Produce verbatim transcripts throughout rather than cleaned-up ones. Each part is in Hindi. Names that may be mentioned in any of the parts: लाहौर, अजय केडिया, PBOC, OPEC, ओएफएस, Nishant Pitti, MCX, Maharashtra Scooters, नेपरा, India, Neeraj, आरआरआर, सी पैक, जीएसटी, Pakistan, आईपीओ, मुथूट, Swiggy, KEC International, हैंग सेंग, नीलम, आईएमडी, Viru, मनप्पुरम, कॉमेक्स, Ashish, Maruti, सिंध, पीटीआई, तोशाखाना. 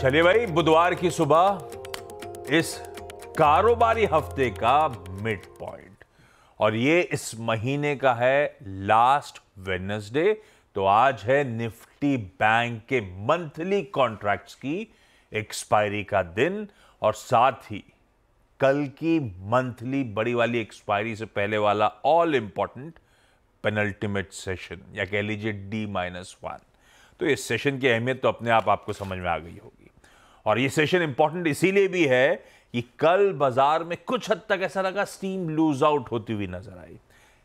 चलिए भाई, बुधवार की सुबह इस कारोबारी हफ्ते का मिड पॉइंट, और ये इस महीने का है लास्ट वेडनेसडे। तो आज है निफ्टी बैंक के मंथली कॉन्ट्रैक्ट्स की एक्सपायरी का दिन, और साथ ही कल की मंथली बड़ी वाली एक्सपायरी से पहले वाला ऑल इंपॉर्टेंट पेनल्टीमेट सेशन, या कह लीजिए डी माइनस वन। तो इस सेशन की अहमियत तो अपने आप आपको समझ में आ गई होगी। और ये सेशन इंपॉर्टेंट इसीलिए भी है कि कल बाजार में कुछ हद तक ऐसा लगा स्टीम लूज आउट होती हुई नजर आई।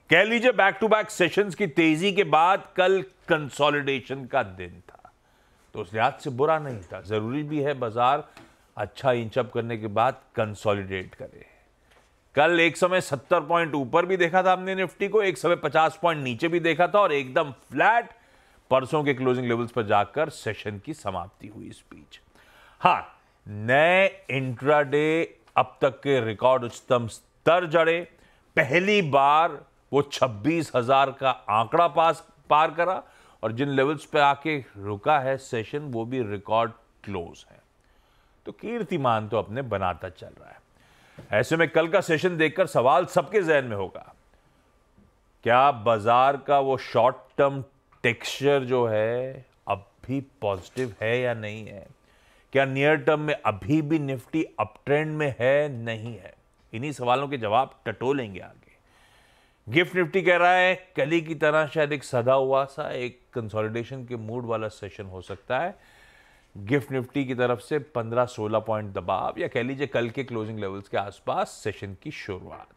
कह लीजिए बैक टू बैक सेशंस की तेजी के बाद कल कंसोलिडेशन का दिन था, तो उस लिहाज से बुरा नहीं था। जरूरी भी है बाजार अच्छा इंचअप करने के बाद कंसोलिडेट करे। कल एक समय सत्तर पॉइंट ऊपर भी देखा था हमने निफ्टी को, एक समय पचास पॉइंट नीचे भी देखा था, और एकदम फ्लैट परसों के क्लोजिंग लेवल्स पर जाकर सेशन की समाप्ति हुई। इस बीच हाँ, नए इंट्राडे अब तक के रिकॉर्ड उच्चतम स्तर जड़े। पहली बार वो छब्बीस हज़ार का आंकड़ा पास पार करा, और जिन लेवल्स पे आके रुका है सेशन वो भी रिकॉर्ड क्लोज है। तो कीर्तिमान तो अपने बनाता चल रहा है। ऐसे में कल का सेशन देखकर सवाल सबके जहन में होगा, क्या बाजार का वो शॉर्ट टर्म टेक्सचर जो है अब भी पॉजिटिव है या नहीं है? क्या नियर टर्म में अभी भी निफ्टी अप ट्रेंड में है नहीं है? इन्हीं सवालों के जवाब टटोलेंगे आगे। गिफ्ट निफ्टी कह रहा है कली की तरह शायद एक सदा हुआ सा, एक कंसोलिडेशन के मूड वाला सेशन हो सकता है। गिफ्ट निफ्टी की तरफ से पंद्रह सोलह पॉइंट दबाव, या कह लीजिए कल के क्लोजिंग लेवल्स के आसपास सेशन की शुरुआत।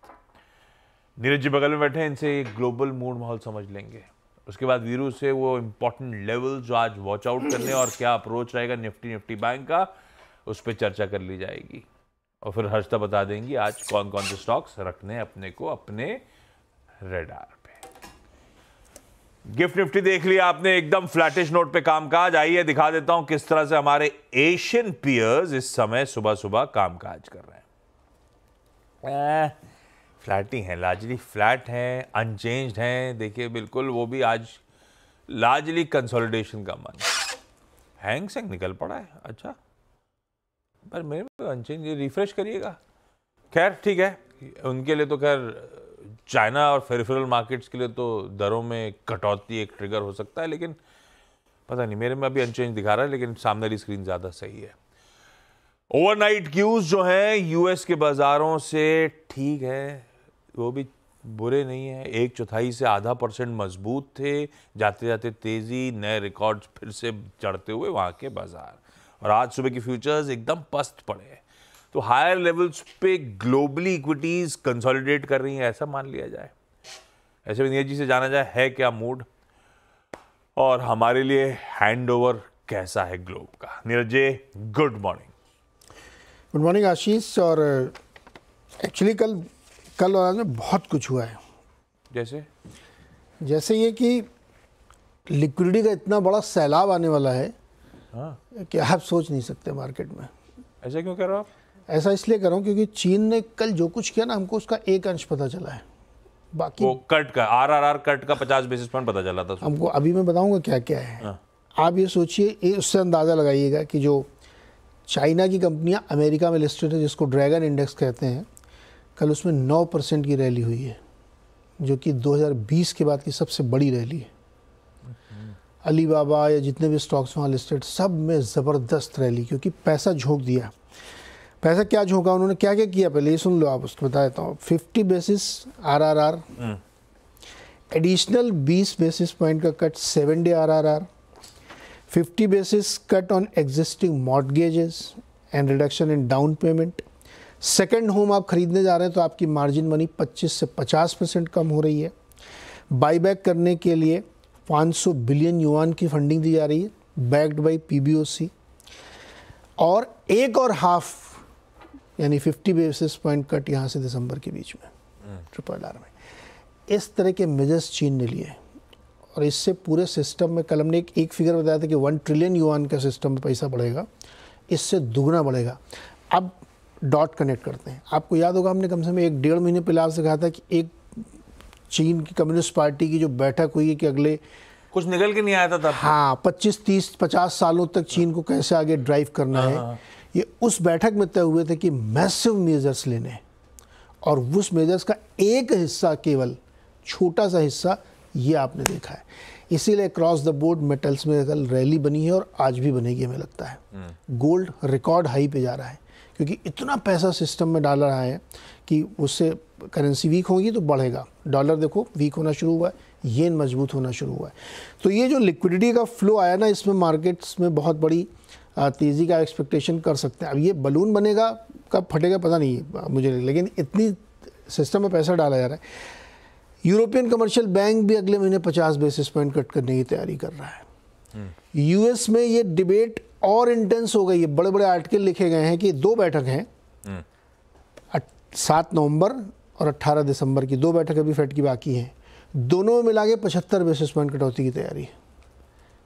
नीरज जी बगल में बैठे, इनसे एक ग्लोबल मूड माहौल समझ लेंगे। उसके बाद वीरू से वो इंपॉर्टेंट लेवल जो आज वॉच आउट करने और क्या अप्रोच रहेगा निफ्टी निफ्टी बैंक का, उस पर चर्चा कर ली जाएगी। और फिर हर्षिता बता देंगी आज कौन कौन से स्टॉक्स रखने अपने को अपने रेडार पे। गिफ्ट निफ्टी देख लिया आपने, एकदम फ्लैटिश नोट पे कामकाज। आइए दिखा देता हूं किस तरह से हमारे एशियन पियर्स इस समय सुबह सुबह कामकाज कर रहे हैं। फ्लैट ही हैं, लार्जली फ्लैट हैं, अनचेंज्ड हैं। देखिए बिल्कुल वो भी आज लार्जली कंसोलिडेशन का मन। हैंग सेंग निकल पड़ा है, अच्छा, पर मेरे में तो अनचेंज। ये रिफ्रेश करिएगा। खैर ठीक है, उनके लिए तो खैर चाइना और पेरिफेरल मार्केट्स के लिए तो दरों में कटौती एक ट्रिगर हो सकता है, लेकिन पता नहीं मेरे में अभी अनचेंज दिखा रहा है, लेकिन सामने वाली स्क्रीन ज़्यादा सही है। ओवरनाइट क्यूज जो हैं यूएस के बाज़ारों से ठीक है, वो भी बुरे नहीं है। एक चौथाई से आधा परसेंट मजबूत थे, जाते जाते तेज़ी, नए रिकॉर्ड्स फिर से चढ़ते हुए वहाँ के बाज़ार। और आज सुबह की फ्यूचर्स एकदम पस्त पड़े हैं, तो हायर लेवल्स पे ग्लोबली इक्विटीज़ कंसोलिडेट कर रही हैं, ऐसा मान लिया जाए। ऐसे में नीरज जी से जाना जाए है क्या मूड, और हमारे लिए हैंड ओवर कैसा है ग्लोब का। Neeraj ji good morning. Good morning Ashish. और एक्चुअली कल कल और आज में बहुत कुछ हुआ है। जैसे जैसे ये कि लिक्विडिटी का इतना बड़ा सैलाब आने वाला है हाँ। कि आप सोच नहीं सकते मार्केट में। ऐसा क्यों कह रहे हो आप? ऐसा इसलिए कर रहा हूँ क्योंकि चीन ने कल जो कुछ किया ना, हमको उसका एक अंश पता चला है। बाकी वो कट का आरआरआर कट का पचास बेसिस पॉइंट पता चला था हमको। अभी मैं बताऊँगा क्या क्या है हाँ। आप ये सोचिए, उससे अंदाज़ा लगाइएगा कि जो चाइना की कंपनियाँ अमेरिका में लिस्टेड है, जिसको ड्रैगन इंडेक्स कहते हैं, कल उसमें नौ परसेंट की रैली हुई है, जो कि दो हज़ार बीस के बाद की सबसे बड़ी रैली है। अलीबाबा या जितने भी स्टॉक्स वहाँ लिस्टेड, सब में ज़बरदस्त रैली, क्योंकि पैसा झोंक दिया। पैसा क्या झोंका उन्होंने, क्या क्या किया पहले ये सुन लो आप, उसको बता देता हूँ। फिफ्टी बेसिस आरआरआर, एडिशनल बीस बेसिस पॉइंट का cut seven day आरआरआर, fifty basis cut on existing mortgages and reduction in down payment. Second home आप खरीदने जा रहे हैं तो आपकी मार्जिन मनी पच्चीस से पचास परसेंट कम हो रही है। बाईबैक करने के लिए पाँच सौ बिलियन युआन की फंडिंग दी जा रही है, बैक्ड बाय पीबीओसी। और एक और हाफ यानी पचास बेसिस पॉइंट कट यहाँ से दिसंबर के बीच में ट्रिपल आर में। इस तरह के मेजर्स चीन ने लिए, और इससे पूरे सिस्टम में कल हमने एक, एक फिगर बताया था कि वन ट्रिलियन युआन का सिस्टम में पैसा बढ़ेगा, इससे दुगना बढ़ेगा। अब डॉट कनेक्ट करते हैं। आपको याद होगा हमने कम से कम एक डेढ़ महीने पहले आपसे कहा था कि एक चीन की कम्युनिस्ट पार्टी की जो बैठक हुई है कि अगले कुछ निकल के नहीं आया था तब। हाँ, पच्चीस तीस पचास सालों तक चीन को कैसे आगे ड्राइव करना है, ये उस बैठक में तय हुए थे कि मैसिव मेजर्स लेने, और उस मेजर्स का एक हिस्सा, केवल छोटा सा हिस्सा, ये आपने देखा है। इसीलिए क्रॉस द बोर्ड मेटल्स में कल रैली बनी है और आज भी बनेगी हमें लगता है। गोल्ड रिकॉर्ड हाई पे जा रहा है क्योंकि इतना पैसा सिस्टम में डाल रहा है कि उससे करेंसी वीक होगी तो बढ़ेगा। डॉलर देखो वीक होना शुरू हुआ है, येन मजबूत होना शुरू हुआ है। तो ये जो लिक्विडिटी का फ्लो आया ना, इसमें मार्केट्स में बहुत बड़ी तेज़ी का एक्सपेक्टेशन कर सकते हैं। अब ये बलून बनेगा, कब फटेगा पता नहीं मुझे, लेकिन इतनी सिस्टम में पैसा डाला जा रहा है। यूरोपियन कमर्शियल बैंक भी अगले महीने पचास बेसिस पॉइंट कट करने की तैयारी कर रहा है। यूएस में ये डिबेट और इंटेंस हो गई है। बड़े बड़े आर्टिकल लिखे गए हैं कि दो बैठक हैं, सात नवंबर और अट्ठारह दिसंबर की दो बैठक अभी फेड की बाकी हैं। दोनों में मिला के पचहत्तर बेसिस पॉइंट कटौती की तैयारी है,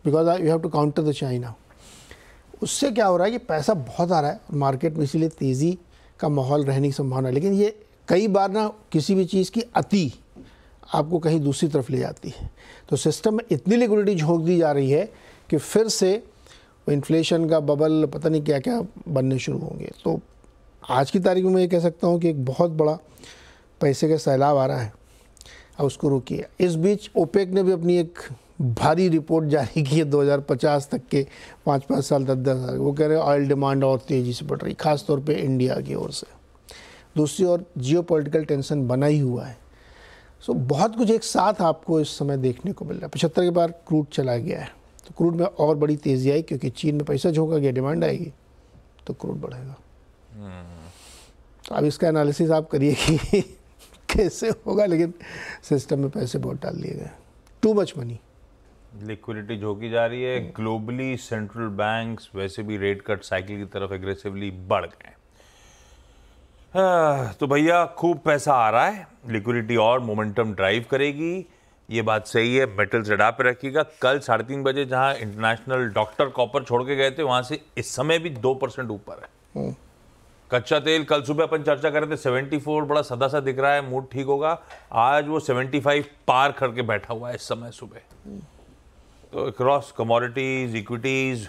because you have to counter the China. उससे क्या हो रहा है कि पैसा बहुत आ रहा है मार्केट में, इसीलिए तेज़ी का माहौल रहने की संभावना है। लेकिन ये कई बार ना किसी भी चीज़ की अति आपको कहीं दूसरी तरफ ले जाती है। तो सिस्टम में इतनी लिक्विडिटी झोंक दी जा रही है कि फिर से इन्फ्लेशन का बबल पता नहीं क्या क्या बनने शुरू होंगे। तो आज की तारीख में मैं ये कह सकता हूँ कि एक बहुत बड़ा पैसे का सैलाब आ रहा है, अब उसको रोकिए। इस बीच ओपेक ने भी अपनी एक भारी रिपोर्ट जारी की है दो हज़ार पचास तक के पाँच पाँच साल तक दस साल। वो कह रहे हैं ऑयल डिमांड और तेज़ी से बढ़ रही, खासतौर पे इंडिया की ओर से। दूसरी ओर जियोपॉलिटिकल टेंशन बना ही हुआ है। सो बहुत कुछ एक साथ आपको इस समय देखने को मिल रहा है। पचहत्तर के बाद क्रूड चला गया है, तो क्रूड में और बड़ी तेज़ी आई क्योंकि चीन में पैसा झोंका गया, डिमांड आएगी तो क्रूड बढ़ेगा। तो अब इसका एनालिसिस आप करिए कि कैसे होगा, लेकिन सिस्टम में पैसे बहुत डाल लिए गए, टू मच मनी, लिक्विडिटी झोंकी जा रही है। ग्लोबली सेंट्रल बैंक्स वैसे भी रेट कट साइकिल की तरफ एग्रेसिवली बढ़ गए। तो भैया खूब पैसा आ रहा है, लिक्विडिटी और मोमेंटम ड्राइव करेगी, ये बात सही है। मेटल्स रडार पे रखिएगा। कल साढ़े तीन बजे जहाँ इंटरनेशनल डॉक्टर कॉपर छोड़ के गए थे, वहाँ से इस समय भी दो परसेंट ऊपर है। कच्चा तेल कल सुबह अपन चर्चा कर रहे थे चौहत्तर, बड़ा सदा सा दिख रहा है, मूड ठीक होगा। आज वो पचहत्तर पार करके बैठा हुआ है इस समय सुबह। तो क्रॉस कमोडिटीज, इक्विटीज,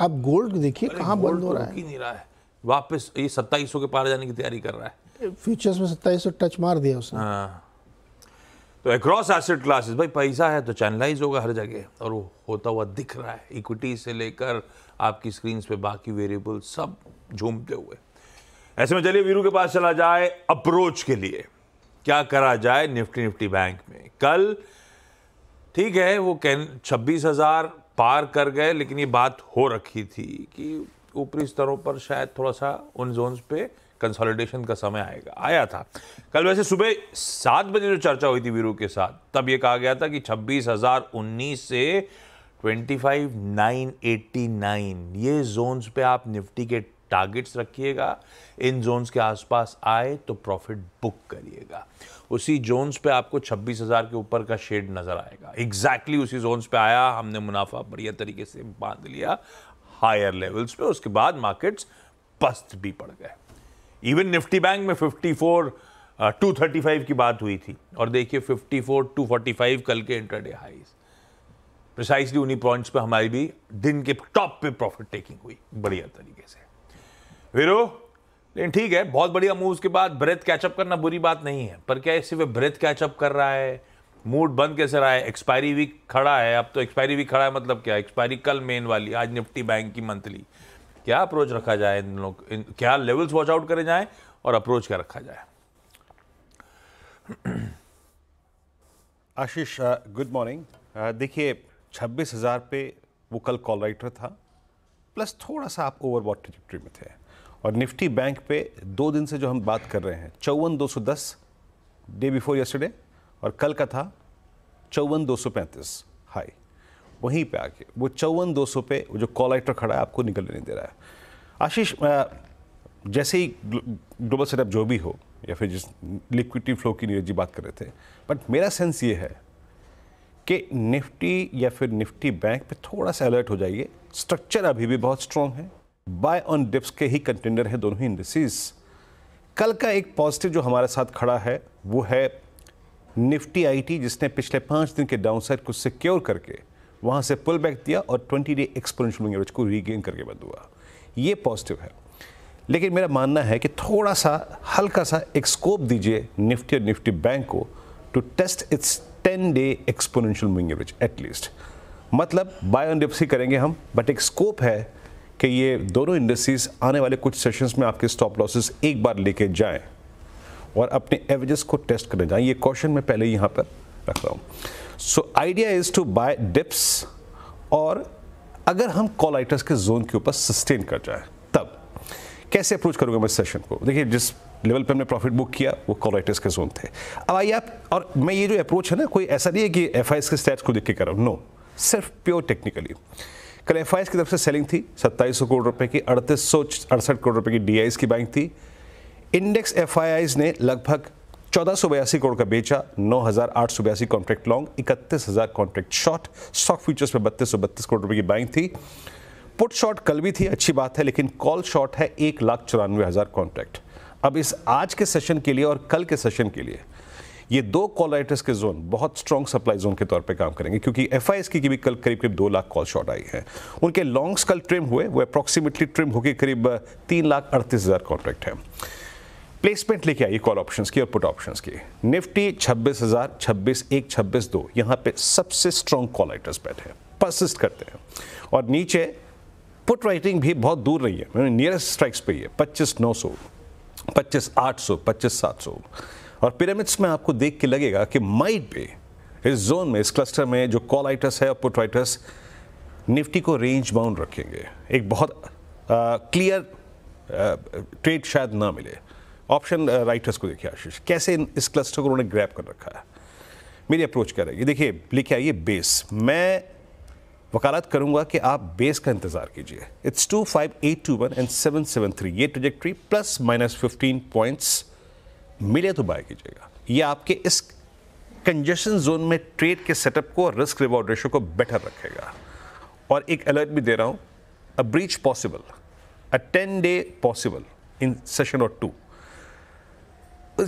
अब गोल्ड देखिए कहाँ बंद हो रहा है, नहीं रहा है वापस, ये सत्ताईस सौ के पार जाने की तैयारी कर रहा है। फ्यूचर्स में सत्ताईस सौ टच मार दिया उसने। हाँ, तो अक्रॉस एसेट क्लासेस भाई पैसा है तो चैनलाइज होगा हर जगह, और वो होता हुआ दिख रहा है। इक्विटी से लेकर आपकी स्क्रीन पे बाकी वेरिएबल सब झूमते हुए। ऐसे में चलिए वीरू के पास चला जाए अप्रोच के लिए, क्या करा जाए निफ्टी निफ्टी बैंक में। कल ठीक है वो छब्बीस हजार पार कर गए, लेकिन ये बात हो रखी थी कि ऊपरी स्तरों पर शायद थोड़ा सा उन जोन्स पे कंसोलिडेशन का समय आएगा, आया था। कल वैसे सुबह सात बजे जो चर्चा हुई थी वीरू के साथ, तब ये कहा गया था कि छब्बीस हजार उन्नीस से पच्चीस हज़ार नौ सौ नवासी ये जोन्स पे आप निफ्टी के टारगेट्स रखिएगा, इन जोन्स के आसपास आए तो प्रॉफिट बुक करिएगा। उसी जोन्स पे आपको छब्बीस हज़ार के ऊपर का शेड नजर आएगा। एग्जैक्टली उसी जोन्स पे आया, हमने मुनाफा बढ़िया तरीके से बांध लिया हायर लेवल्स पे। उसके बाद मार्केट्स पस्त भी पड़ गए। इवन निफ्टी बैंक में चौवन टू थर्टी फाइव की बात हुई थी, और देखिए चौवन टू फोर्टी फाइव कल के इंटरडे हाईज, प्रिसाइसली उन्हीं पॉइंट्स पे हमारी भी दिन के टॉप पे प्रॉफिट टेकिंग हुई बढ़िया तरीके से वीरू। लेकिन ठीक है, बहुत बढ़िया मूव्स के बाद ब्रेथ कैचअप करना बुरी बात नहीं है, पर क्या इससे वे ब्रेथ कैचअप कर रहा है? मूड बंद कैसे रहा है? एक्सपायरी वीक खड़ा है, अब तो एक्सपायरी वीक खड़ा है मतलब क्या? एक्सपायरी कल मेन वाली, आज निफ्टी बैंक की मंथली। क्या अप्रोच रखा जाए इन लोग, क्या लेवल्स वॉच आउट करे जाए और अप्रोच क्या रखा जाए? Ashish good morning. देखिए छब्बीस हज़ार पे वो कल कॉल राइटर था, प्लस थोड़ा सा आप ओवरबॉट ट्रैजेक्टरी में थे। और निफ्टी बैंक पे दो दिन से जो हम बात कर रहे हैं चौवन दो सौ दस डे बिफोर यस्टरडे, और कल का था चौवन दो सौ पैंतीस हाई, वहीं पे आके वो चौवन दो सौ पे वो जो कॉल राइटर खड़ा है आपको निकलने नहीं दे रहा है। आशीष जैसे ही ग्लोबल सेटअप जो भी हो, या फिर जिस लिक्विडिटी फ्लो की नीरज जी बात कर रहे थे, बट मेरा सेंस ये है कि निफ्टी या फिर निफ्टी बैंक पे थोड़ा सा अलर्ट हो जाइए। स्ट्रक्चर अभी भी बहुत स्ट्रांग है, बाय ऑन डिप्स के ही कंटेंडर है दोनों ही इंडस्ट्रीज। कल का एक पॉजिटिव जो हमारे साथ खड़ा है वो है निफ्टी आई थी जिसने पिछले पाँच दिन के डाउनसाइड को सिक्योर करके वहाँ से पुल बैक दिया और twenty day exponential moving average को रीगेन करके बंद हुआ। ये पॉजिटिव है, लेकिन मेरा मानना है कि थोड़ा सा हल्का सा एक स्कोप दीजिए निफ्टी और निफ्टी बैंक को to test its ten day exponential moving average at least. मतलब बाय ऑन डिप्स ही करेंगे हम, बट एक स्कोप है कि ये दोनों इंडस्ट्रीज आने वाले कुछ सेशंस में आपके स्टॉप लॉसेस एक बार लेके जाएं और अपने एवरेजेस को टेस्ट करने जाएं। ये क्वेश्चन मैं पहले यहाँ पर रख रहा हूँ। So idea is to buy dips, और अगर हम कॉल आइटर्स के जोन के ऊपर सस्टेन कर जाएं तब कैसे अप्रोच करूँगा मैं सेशन को। देखिए जिस लेवल पे हमने प्रॉफिट बुक किया वो कॉल आइटर्स के जोन थे। अब आइए आप, और मैं ये जो अप्रोच है ना कोई ऐसा नहीं है कि एफ आई एस के स्टैट्स को देख के कर रहा हूँ, नो, सिर्फ प्योर टेक्निकली। कल एफ आई एस की तरफ से सेलिंग थी सत्ताईस सौ करोड़ रुपए की, अड़तीस सौ अड़सठ करोड़ रुपए की डी आई एस की बाइंग थी। इंडेक्स एफ आई आईज ने लगभग चौदह सौ बयासी करोड़ का बेचा, नौ हज़ार आठ सौ बयासी कॉन्ट्रैक्ट लॉन्ग, इकतीस हज़ार कॉन्ट्रैक्ट शॉर्ट। स्टॉक फ्यूचर्स में बत्तीस सौ बत्तीस करोड़ रुपये की बाइंग थी। पुट शॉर्ट कल भी थी, अच्छी बात है, लेकिन कॉल शॉर्ट है एक लाख चौरानवे हज़ार कॉन्ट्रैक्ट। अब इस आज के सेशन के लिए और कल के सेशन के लिए ये दो कॉल राइटर्स के जोन बहुत स्ट्रॉन्ग सप्लाई जोन के तौर पे काम करेंगे, क्योंकि एफ आई एस की भी कल करीब करीब दो लाख कॉल शॉट आई है। उनके लॉन्ग्स कल ट्रिम हुए, वो अप्रॉक्सीमेटली ट्रिम होकर करीब तीन लाख अड़तीस हज़ार कॉन्ट्रैक्ट है। प्लेसमेंट लेके आइए कॉल ऑप्शंस की और पुट ऑप्शंस की। निफ्टी छब्बीस हज़ार छब्बीस एक छब्बीस दो, यहाँ पे सबसे स्ट्रॉन्ग कॉल राइटर्स बैठे हैं, परसिस्ट करते हैं, और नीचे पुट राइटिंग भी बहुत दूर रही है, नियरेस्ट स्ट्राइक्स पे ही है, पच्चीस नौ सौ पच्चीस आठ सौ पच्चीस सात सौ। और पिरामिड्स में आपको देख के लगेगा कि माइट बी इस जोन में, इस क्लस्टर में जो कॉल राइटर्स है और पुट राइटर्स निफ्टी को रेंज बाउंड रखेंगे। एक बहुत क्लियर ट्रेड शायद ना मिले। ऑप्शन राइटर्स को देखिए आशीष कैसे इस क्लस्टर को उन्होंने ग्रैब कर रखा है। मेरी अप्रोच क्या रहेगी, देखिए लेके आइए बेस। मैं वकालत करूंगा कि आप बेस का इंतजार कीजिए। It's two five eight two one and seven seven three ये trajectory plus minus fifteen points मिले तो बाय कीजिएगा। ये आपके इस कंजेशन जोन में ट्रेड के सेटअप को और रिस्क रिवॉर्ड रेशो को बेटर रखेगा। और एक अलर्ट भी दे रहा हूँ, a breach possible, a ten day possible in session और टू।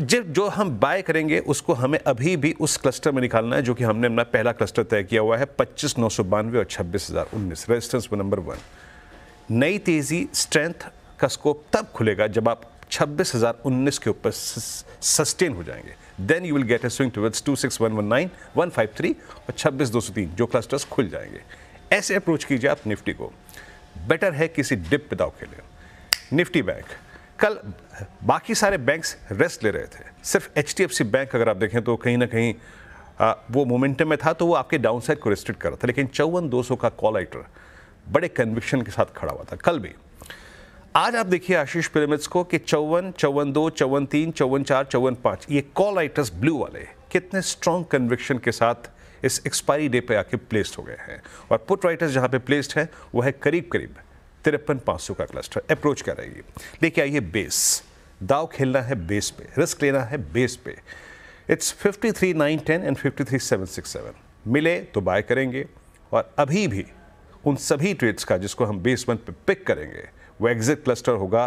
जब जो हम बाय करेंगे उसको हमें अभी भी उस क्लस्टर में निकालना है जो कि हमने अपना पहला क्लस्टर तय किया हुआ है, पच्चीस नौ सौ बानवे और छब्बीस हज़ार उन्नीस रेजिस्टेंस नंबर वन। नई तेज़ी स्ट्रेंथ का स्कोप तब खुलेगा जब आप छब्बीस हज़ार उन्नीस के ऊपर सस्टेन हो जाएंगे, then you will get a swing towards two six one one nine one five three और छब्बीस दो सौ तीन जो क्लस्टर्स खुल जाएंगे। ऐसे अप्रोच कीजिए आप निफ्टी को, बेटर है किसी डिप विदाउट खेलें। निफ्टी बैंक कल बाकी सारे बैंक्स रेस्ट ले रहे थे, सिर्फ H D F C bank अगर आप देखें तो कहीं ना कहीं आ, वो मोमेंटम में था तो वो आपके डाउनसाइड को रेस्ट्रिक्ट कर रहा था, लेकिन चौवन दो सौ का कॉल आइटर बड़े कन्विक्शन के साथ खड़ा हुआ था कल भी। आज आप देखिए आशीष पिरामिड्स को कि चौवन चौवन दो चौवन तीन चौवन चार चौवन पाँच ये कॉल आइटर्स ब्लू वाले कितने स्ट्रॉन्ग कन्विक्शन के साथ इस एक्सपायरी डे पे आके प्लेस्ड हो गए हैं। और पुट राइटर्स जहाँ पे प्लेस्ड हैं वो है करीब करीब तिरपन पाँच सौ का क्लस्टर। अप्रोच क्या रहेगी, लेके आइए बेस, दाव खेलना है बेस पे, रिस्क लेना है बेस पे। It's fifty three nine ten and fifty three seven six seven मिले तो बाय करेंगे, और अभी भी उन सभी ट्रेड्स का जिसको हम बेस वन पे पिक करेंगे वो एग्जिट क्लस्टर होगा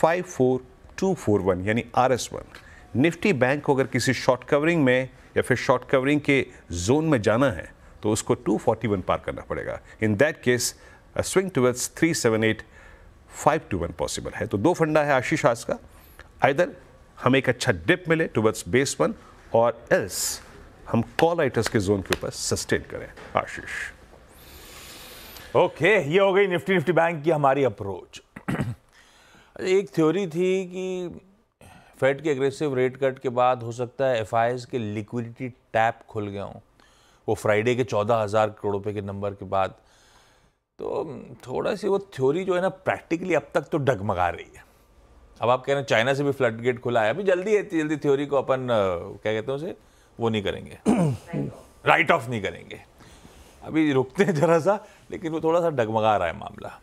five four two four one यानी R S one. Nifty bank को अगर किसी शॉर्ट कवरिंग में या फिर शॉर्ट कवरिंग के जोन में जाना है तो उसको टू फोर्टी वन पार करना पड़ेगा। In that case A swing towards three seven eight five two one possible है। तो दो फंडा है आशीष आज का, आइदर हमें एक अच्छा डिप मिले टुवर्ड्स बेस वन और एल्स हम कॉल आइटर्स के जोन के ऊपर सस्टेन करें। आशीष ओके okay, ये हो गई निफ्टी निफ्टी बैंक की हमारी अप्रोच। एक थ्योरी थी कि फेड के एग्रेसिव रेट कट के बाद हो सकता है एफ आई एस के लिक्विडिटी टैप खुल गया हो, वो फ्राइडे के चौदह हज़ार करोड़ रुपये के नंबर के बाद, तो थोड़ा सी वो थ्योरी जो है ना प्रैक्टिकली अब तक तो डगमगा रही है। अब आप कह रहे हैं चाइना से भी फ्लड गेट खुला है, अभी जल्दी है, जल्दी थ्योरी को अपन क्या कहते हैं उसे वो नहीं करेंगे, राइट ऑफ नहीं करेंगे, अभी रुकते हैं जरा सा, लेकिन वो थोड़ा सा डगमगा रहा है मामला।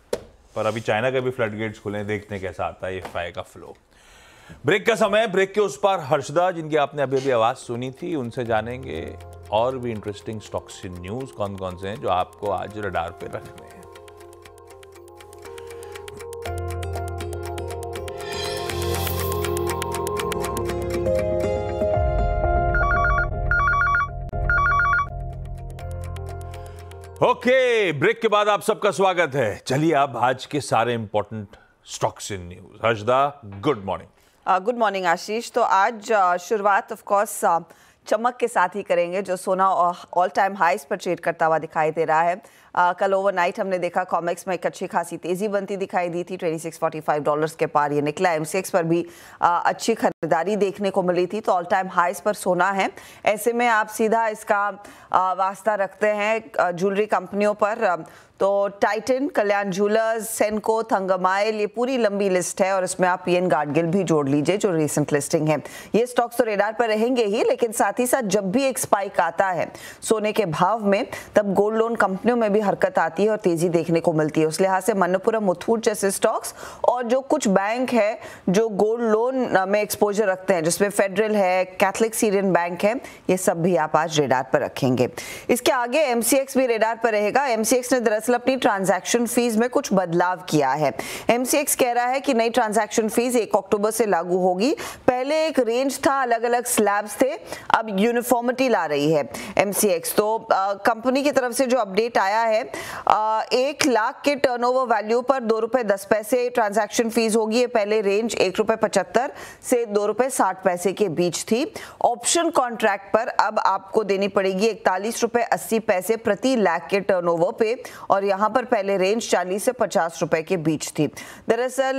पर अभी चाइना के भी फ्लड गेट्स खुले हैं, देखते हैं कैसा आता है एफ आई का फ्लो। ब्रेक का समय, ब्रेक के उस पार हर्षदा जिनकी आपने अभी अभी आवाज़ सुनी थी उनसे जानेंगे और भी इंटरेस्टिंग स्टॉक्स की न्यूज़ कौन कौन से हैं जो आपको आज रडार पे रखने हैं। ओके okay, ब्रेक के बाद आप सबका स्वागत है। चलिए अब आज के सारे important stocks in news. Harshada, good morning. Good morning Ashish. तो आज uh, शुरुआत ऑफ कोर्स uh, चमक के साथ ही करेंगे, जो सोना ऑल टाइम हाईज पर ट्रेड करता हुआ दिखाई दे रहा है। आ, कल ओवरनाइट हमने देखा कॉमेक्स में एक अच्छी खासी तेजी बनती दिखाई दी थी, छब्बीस सौ पैंतालीस डॉलर्स के पार ये निकला। एमसीएक्स पर भी आ, अच्छी खरीदारी देखने को मिली थी, तो ऑल टाइम हाईज पर सोना है। ऐसे में आप सीधा इसका आ, वास्ता रखते हैं ज्वेलरी कंपनियों पर। आ, तो टाइटन, कल्याण ज्वेलर्स, सेनको, हंगामाइल, ये पूरी लंबी लिस्ट है और इसमें आप पी गार्गिल भी जोड़ लीजिए जो रिसेंट लिस्टिंग है। ये स्टॉक्स तो रेडार पर रहेंगे ही, लेकिन साथ ही साथ जब भी एक स्पाइक आता है सोने के भाव में, तब गोल्ड लोन कंपनियों में भी हरकत आती है और तेजी देखने को मिलती है। उस लिहाज से मनप्पुरम, मुथूट जैसे स्टॉक्स और जो कुछ बैंक है जो गोल्ड लोन में एक्सपोजर रखते हैं, जिसमें फेडरल है, कैथलिक सीरियन बैंक है, ये सब भी आप आज रेडार पर रखेंगे। इसके आगे एमसीएक्स भी रेडार पर रहेगा। एमसीएक्स ने दरअसल अपनी ट्रांजैक्शन फीस में कुछ बदलाव किया है। एमसीएक्स कह रहा है कि नई ट्रांजैक्शन फीस एक अक्टूबर से लागू होगी। पहले एक रेंज था, अलग अलग स्लैब्स थे, अब यूनिफॉर्मिटी ला रही है एमसीएक्स। तो कंपनी की तरफ से जो अपडेट आया है, एक लाख के टर्नओवर वैल्यू पर दो रुपए दस पैसे ट्रांजैक्शन फीस होगी। ये पहले रेंज एक रुपए पचहत्तर से दो रुपए साठ पैसे के बीच थी। ऑप्शन कॉन्ट्रैक्ट पर अब आपको देनी पड़ेगी इकतालीस रुपए अस्सी पैसे प्रति लाख के टर्नओवर पे, और यहाँ पर पहले रेंज चालीस से पचास रुपए के बीच थी। दरअसल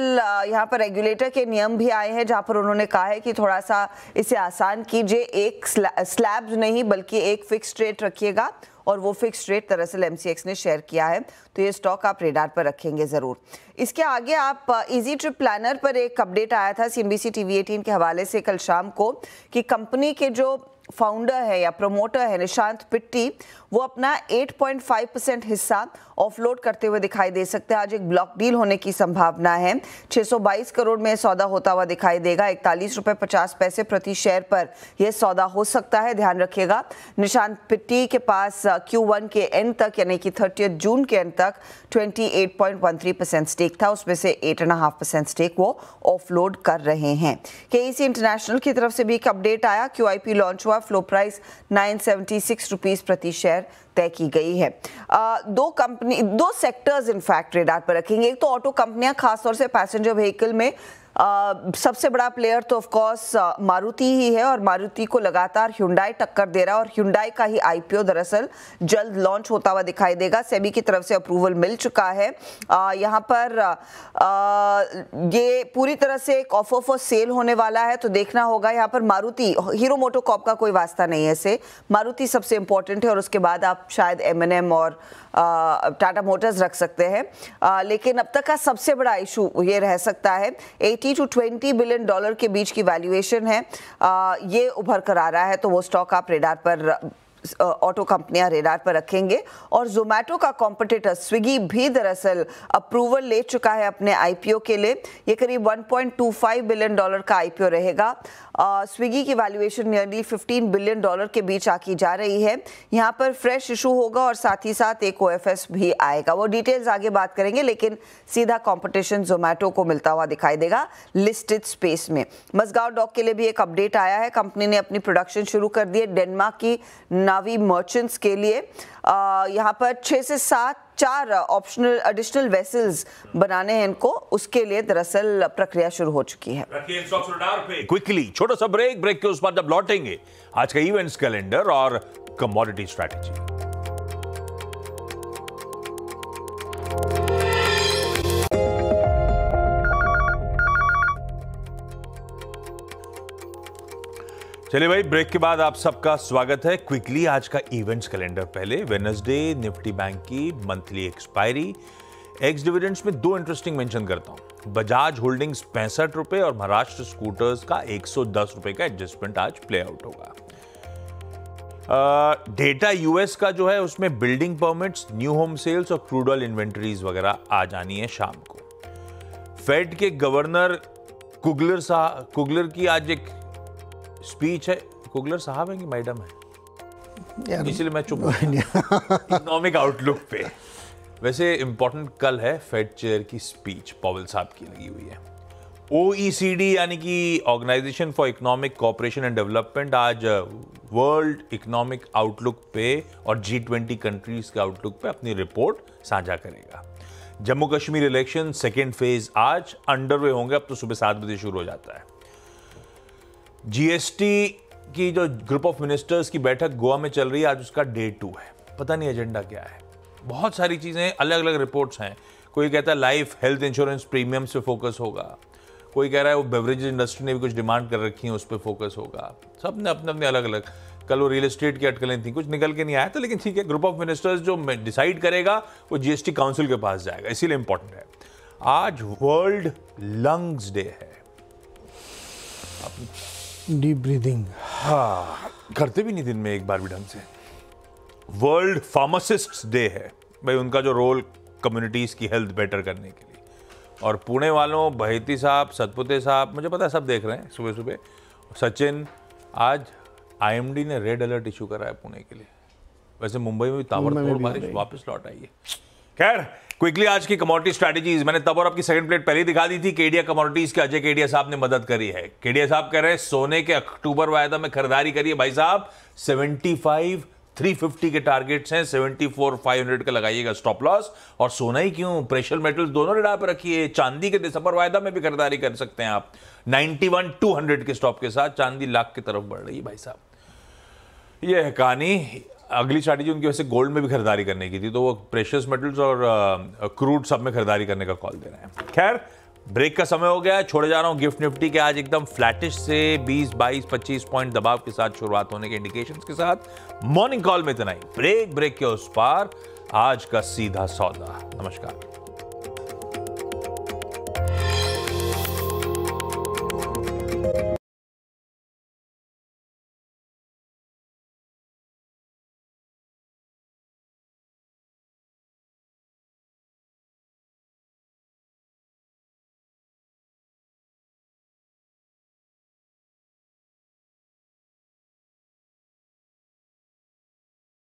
यहाँ पर रेगुलेटर के नियम भी आए हैं, जहां पर उन्होंने कहा है कि थोड़ा सा इसे आसान कीजिए, एक स्लैब नहीं बल्कि एक फिक्स रेट रखिएगा, और वो फिक्स रेट दरअसल एमसीएक्स ने शेयर किया है। तो ये स्टॉक आप रेडार पर रखेंगे ज़रूर। इसके आगे आप इजी ट्रिप प्लानर पर एक अपडेट आया था सीएनबीसी टीवी अठारह के हवाले से कल शाम को, कि कंपनी के जो फाउंडर है या प्रमोटर है निशांत पिट्टी, वो अपना आठ पॉइंट पाँच परसेंट हिस्सा ऑफलोड करते हुए दिखाई दे सकते हैं। आज एक ब्लॉक डील होने की संभावना है। छह सौ बाईस करोड़ में सौदा होता हुआ दिखाई देगा। इकतालीस रुपये पचास पैसे प्रति शेयर पर यह सौदा हो सकता है। ध्यान रखिएगा, निशांत पिट्टी के पास क्यू वन के एंड तक, यानी कि थर्टियथ जून के एंड तक अट्ठाईस पॉइंट एक तीन परसेंट स्टेक था। उसमें से आठ पॉइंट पाँच परसेंट स्टेक वो ऑफलोड कर रहे हैं। केईसी इंटरनेशनल की तरफ से भी एक अपडेट आया, क्यूआईपी लॉन्च हुआ। फ्लो प्राइस नौ सौ छिहत्तर रुपीस प्रति शेयर तय की गई है। आ, दो कंपनी दो सेक्टर्स इनफैक्ट रेडार पर रखेंगे। एक तो ऑटो कंपनियां, खासतौर से पैसेंजर व्हीकल में Uh, सबसे बड़ा प्लेयर तो ऑफ कोर्स मारुति ही है, और मारुति को लगातार ह्यूंडाई टक्कर दे रहा है। और ह्यूंडाई का ही आईपीओ दरअसल जल्द लॉन्च होता हुआ दिखाई देगा। सेबी की तरफ से अप्रूवल मिल चुका है। uh, यहाँ पर uh, ये पूरी तरह से एक ऑफर फॉर सेल होने वाला है, तो देखना होगा। यहाँ पर मारुति, हीरो मोटोकॉप का कोई वास्ता नहीं है इससे। मारुति सबसे इम्पोर्टेंट है, और उसके बाद आप शायद एम एन एम और टाटा uh, मोटर्स रख सकते हैं। uh, लेकिन अब तक का सबसे बड़ा इशू ये रह सकता है। अस्सी टू बीस बिलियन डॉलर के बीच की वैल्यूएशन है, आ, ये उभर कर आ रहा है। तो वो स्टॉक आप रेडार पर, ऑटो कंपनियां रेडार पर रखेंगे। और जोमैटो का कॉम्पिटिटर स्विगी भी दरअसल अप्रूवल ले चुका है अपने आईपीओ के लिए। ये करीब एक पॉइंट दो पाँच बिलियन डॉलर का आईपीओ रहेगा। स्विगी की वैल्यूएशन नियरली पंद्रह बिलियन डॉलर के बीच आकी जा रही है। यहाँ पर फ्रेश इशू होगा और साथ ही साथ एक ओएफएस भी आएगा। वो डिटेल्स आगे बात करेंगे, लेकिन सीधा कॉम्पिटिशन जोमैटो को मिलता हुआ दिखाई देगा लिस्टेड स्पेस में। मजगांव डॉक के लिए भी एक अपडेट आया है। कंपनी ने अपनी प्रोडक्शन शुरू कर दी है डेनमार्क की नावी मर्चेंट्स के लिए। आ, यहाँ पर छः से सात चार ऑप्शनल एडिशनल वेसल्स बनाने हैं इनको, उसके लिए दरअसल प्रक्रिया शुरू हो चुकी है। क्विकली छोटा सा ब्रेक, ब्रेक के उस बाद जब लौटेंगे आज का इवेंट्स कैलेंडर और कमोडिटी स्ट्रैटेजी। चलिए भाई, ब्रेक के बाद आप सबका स्वागत है। क्विकली आज का इवेंट्स कैलेंडर। पहले वेडनेसडे निफ्टी बैंक की मंथली एक्सपायरी, एक्स डिविडेंड्स में दो इंटरेस्टिंग मेंशन करता हूँ। बजाज होल्डिंग्स पैंसठ रुपए और महाराष्ट्र स्कूटर्स का एक सौ दस रुपए का एडजस्टमेंट आज प्ले आउट होगा। डेटा यूएस का जो है उसमें building permits, new home sales और क्रूड ऑयल इन्वेंट्रीज वगैरह आ जानी है शाम को। फेड के गवर्नर कुगलर साहब कुगलर की आज एक स्पीच है। कुगलर साहब हैं कि मैडम है, इसलिए मैं चुप हूं इकोनॉमिक आउटलुक पे। वैसे इंपॉर्टेंट कल है फेड चेयर की स्पीच, पॉवेल साहब की लगी हुई है। ओईसीडी यानी कि organisation for economic cooperation and development आज वर्ल्ड इकोनॉमिक आउटलुक पे और जी ट्वेंटी कंट्रीज के आउटलुक पे अपनी रिपोर्ट साझा करेगा। Jammu Kashmir election second phase आज अंडरवे होंगे, अब तो सुबह सात बजे शुरू हो जाता है। जीएसटी की जो ग्रुप ऑफ मिनिस्टर्स की बैठक गोवा में चल रही है, आज उसका डे टू है। पता नहीं एजेंडा क्या है, बहुत सारी चीज़ें, अलग अलग रिपोर्ट्स हैं। कोई कहता है लाइफ हेल्थ इंश्योरेंस प्रीमियम्स पे फोकस होगा, कोई कह रहा है वो बेवरेज इंडस्ट्री ने भी कुछ डिमांड कर रखी है उस पर फोकस होगा। सब ने अपने अपने अलग अलग, कल वो रियल एस्टेट की अटकलें थी, कुछ निकल के नहीं आया था, लेकिन ठीक है, ग्रुप ऑफ मिनिस्टर्स जो डिसाइड करेगा वो जीएसटी काउंसिल के पास जाएगा, इसीलिए इंपॉर्टेंट है। आज वर्ल्ड लंग्स डे है, डीप ब्रीदिंग हाँ करते भी नहीं दिन में एक बार भी ढंग से। वर्ल्ड फार्मासिस्ट्स डे है, भाई उनका जो रोल कम्युनिटीज़ की हेल्थ बेटर करने के लिए। और पुणे वालों, बहेती साहब, सतपुते साहब, मुझे पता है सब देख रहे हैं सुबह सुबह। सचिन, आज आईएमडी ने रेड अलर्ट इशू करा है पुणे के लिए। वैसे मुंबई में भी ताबड़तोड़ बारिश वापस लौट आई है। खैर, क्विकली आज की कमोडिटी स्ट्रैटेजीज, मैंने तब और आपकी सेकंड प्लेट पहले दिखा दी थी। केडिया कमोडिटीज के अजय केडिया साहब ने मदद करी है। केडिया साहब कह रहे हैं सोने के अक्टूबर वायदा में खरीदारी करिए भाई साहब, पचहत्तर तीन सौ पचास के टारगेट्स हैं, चौहत्तर पाँच सौ का लगाइएगा स्टॉप लॉस। और सोना ही क्यों, प्रेशर मेटल्स दोनों रिडा पर रखिए। चांदी के दिसंबर वायदा में भी खरीदारी कर सकते हैं आप इक्यानवे दो सौ के स्टॉप के साथ, चांदी लाख की तरफ बढ़ रही है भाई साहब। यह है कहानी। अगली स्ट्रैटेजी उनकी वैसे गोल्ड में भी खरीदारी करने की थी, तो वो प्रेशियस मेटल्स और क्रूड सब में खरीदारी करने का कॉल दे रहे हैं। खैर, ब्रेक का समय हो गया है, छोड़े जा रहा हूँ। गिफ्ट निफ्टी के आज एकदम फ्लैटिश से बीस बाईस पच्चीस पॉइंट दबाव के साथ शुरुआत होने के इंडिकेशंस के साथ मॉर्निंग कॉल में इतना ही। ब्रेक ब्रेक के उस पार आज का सीधा सौदा। नमस्कार।